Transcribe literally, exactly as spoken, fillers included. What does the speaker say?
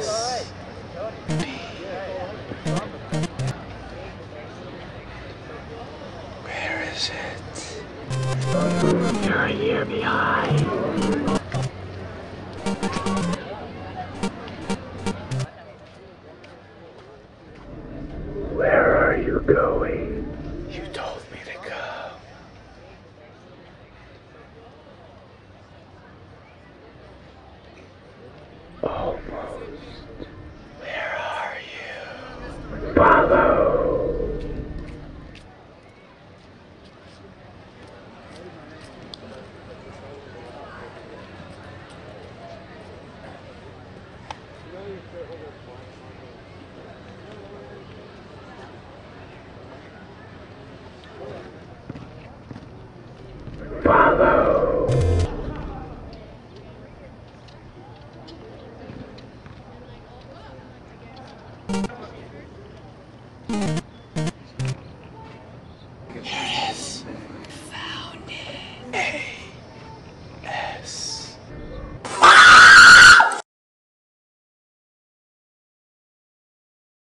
Yes. Where is it? You're a year behind.